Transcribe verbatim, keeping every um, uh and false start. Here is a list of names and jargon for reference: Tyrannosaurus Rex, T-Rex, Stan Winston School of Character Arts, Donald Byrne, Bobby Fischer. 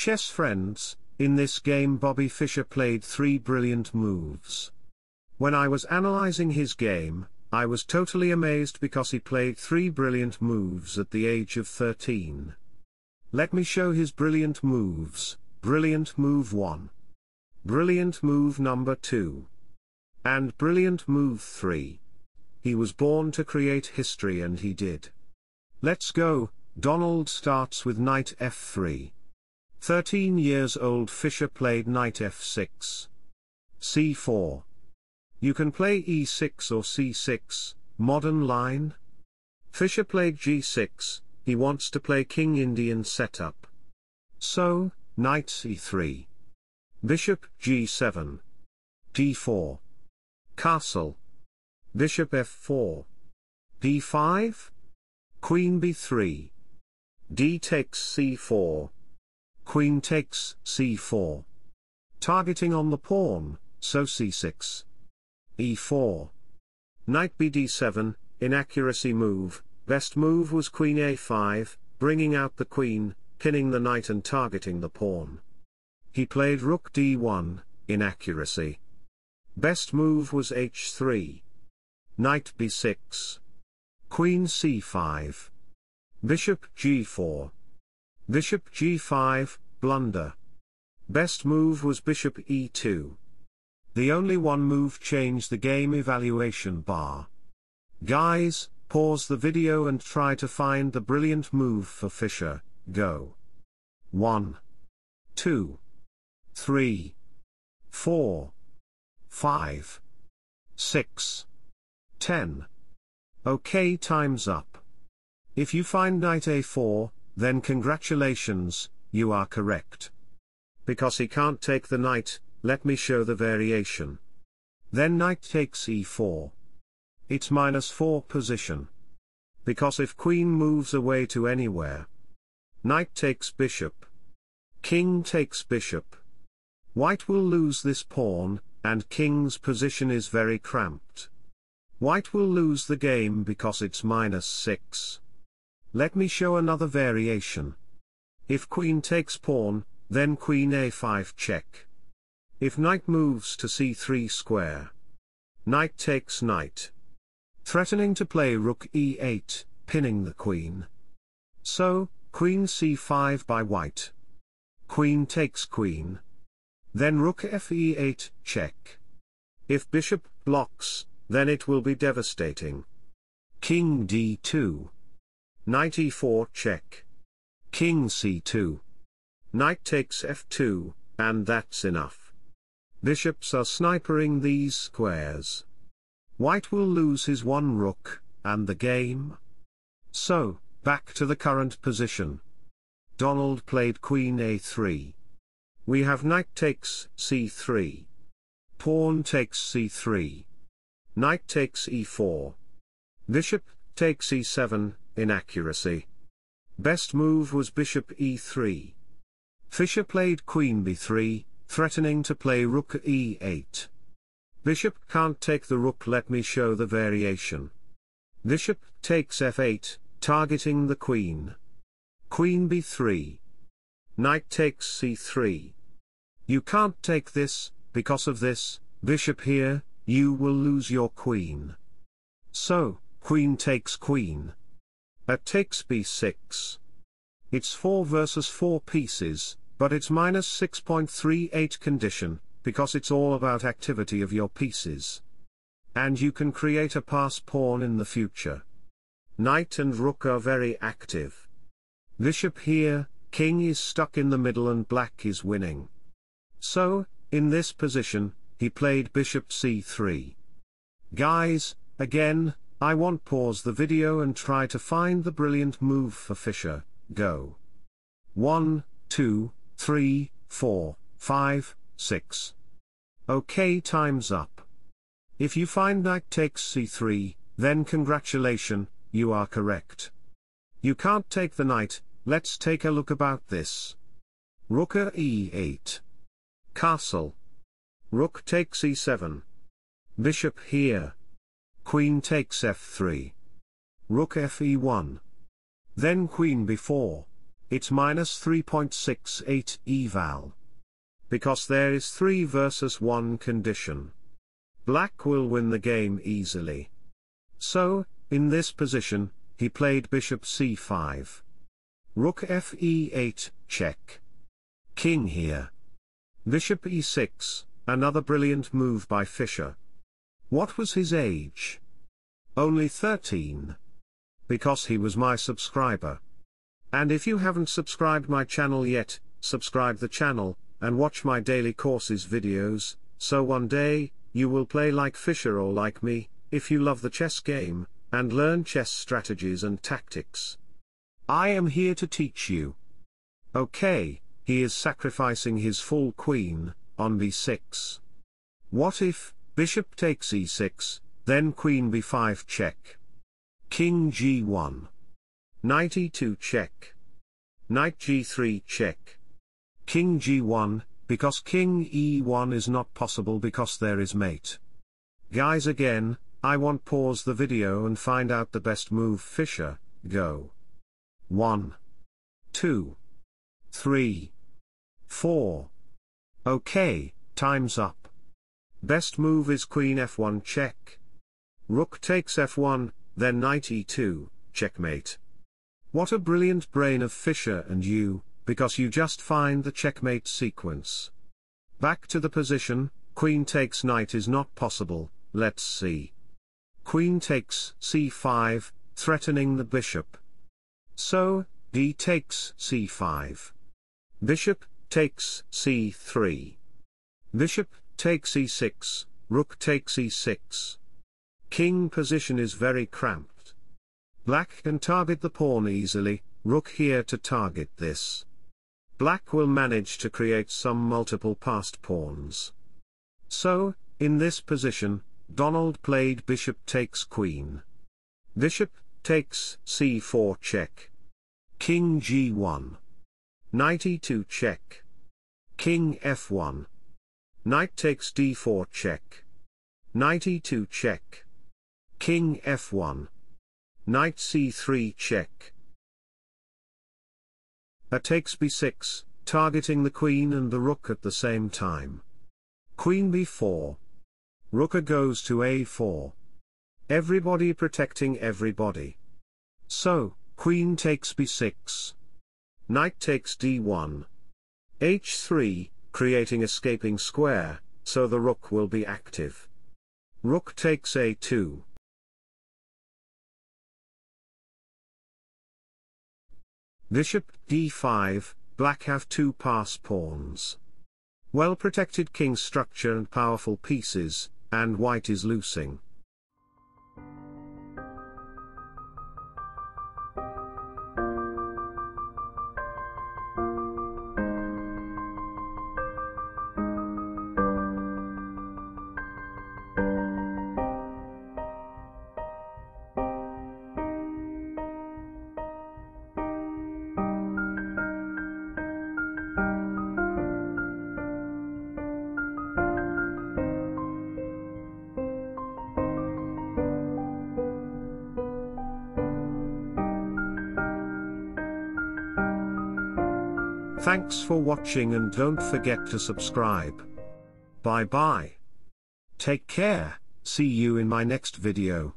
Chess friends, in this game Bobby Fischer played three brilliant moves. When I was analyzing his game, I was totally amazed because he played three brilliant moves at the age of thirteen. Let me show his brilliant moves. Brilliant move one. Brilliant move number two. And brilliant move three. He was born to create history and he did. Let's go. Donald starts with knight f three. thirteen years old Fischer played knight f six. c four. You can play e six or c six, modern line. Fischer played g six, he wants to play King Indian setup. So, knight c three. Bishop g seven. d four. Castle. Bishop f four. d five. Queen b three. D takes c four. Queen takes c four. Targeting on the pawn, so c six. e four. Knight b d seven, inaccuracy move, best move was queen a five, bringing out the queen, pinning the knight and targeting the pawn. He played rook d one, inaccuracy. Best move was h three. Knight b six. Queen c five. Bishop g four. Bishop g five, blunder. Best move was bishop e two. The only one move changed the game evaluation bar. Guys, pause the video and try to find the brilliant move for Fischer. Go. one, two, three, four, five, six, ten. Okay, time's up. If you find knight a four, then congratulations, you are correct. Because he can't take the knight, let me show the variation. Then knight takes e four. It's minus four position. Because if queen moves away to anywhere. Knight takes bishop. King takes bishop. White will lose this pawn, and king's position is very cramped. White will lose the game because it's minus six. Let me show another variation. If queen takes pawn, then queen a five check. If knight moves to c three square. Knight takes knight. Threatening to play rook e eight, pinning the queen. So, queen c five by white. Queen takes queen. Then rook f e eight, check. If bishop blocks, then it will be devastating. King d two. Knight e four check. King c two. Knight takes f two, and that's enough. Bishops are snipering these squares. White will lose his one rook, and the game. So, back to the current position. Donald played queen a three. We have knight takes c three. Pawn takes c three. Knight takes e four. Bishop takes e seven, inaccuracy. Best move was bishop e three. Fischer played queen b three. Threatening to play rook e eight. Bishop can't take the rook, let me show the variation. Bishop takes f eight, targeting the queen. Queen b three. Knight takes c three. You can't take this, because of this, bishop here, you will lose your queen. So, queen takes queen. A takes b six. It's four versus four pieces. But it's minus six point three eight condition, because it's all about activity of your pieces. And you can create a pass pawn in the future. Knight and rook are very active. Bishop here, king is stuck in the middle and black is winning. So, in this position, he played bishop c three. Guys, again, I want pause the video and try to find the brilliant move for Fischer. Go. one, two, three, four, five, six. Okay, time's up. If you find knight takes c three, then congratulations, you are correct. You can't take the knight, let's take a look about this. Rook e eight. Castle. Rook takes e seven. Bishop here. Queen takes f three. Rook f e one. Then queen b four. it's minus three point six eight eval. Because there is three versus one condition. Black will win the game easily. So, in this position, he played bishop c five. Rook f e eight, check. King here. Bishop e six, another brilliant move by Fischer. What was his age? Only thirteen. Because he was my subscriber. And if you haven't subscribed my channel yet, subscribe the channel, and watch my daily courses videos, so one day, you will play like Fischer or like me, if you love the chess game, and learn chess strategies and tactics. I am here to teach you. Okay, he is sacrificing his full queen, on b six. What if, bishop takes e six, then queen b five check. King g one. Knight e two check. Knight g three check. King g one, because king e one is not possible because there is mate. Guys, again, I want pause the video and find out the best move Fischer, go. one, two, three, four. Okay, time's up. Best move is queen f one check. Rook takes f one, then knight e two, checkmate. What a brilliant brain of Fischer and you, because you just find the checkmate sequence. Back to the position, queen takes knight is not possible, let's see. Queen takes c five, threatening the bishop. So, d takes c five. Bishop takes c three. Bishop takes e six, rook takes e six. King position is very cramped. Black can target the pawn easily, rook here to target this. Black will manage to create some multiple passed pawns. So, in this position, Donald played bishop takes queen. Bishop takes c four check. King g one. Knight e two check. King f one. Knight takes d four check. Knight e two check. King f one. Knight c three check. A takes b six, targeting the queen and the rook at the same time. Queen b four. Rook a goes to a four. Everybody protecting everybody. So, queen takes b six. Knight takes d one. h three, creating escaping square, so the rook will be active. Rook takes a two. Bishop d five, black have two pass pawns. Well protected king structure and powerful pieces, and white is losing. Thanks for watching and don't forget to subscribe. Bye bye. Take care, see you in my next video.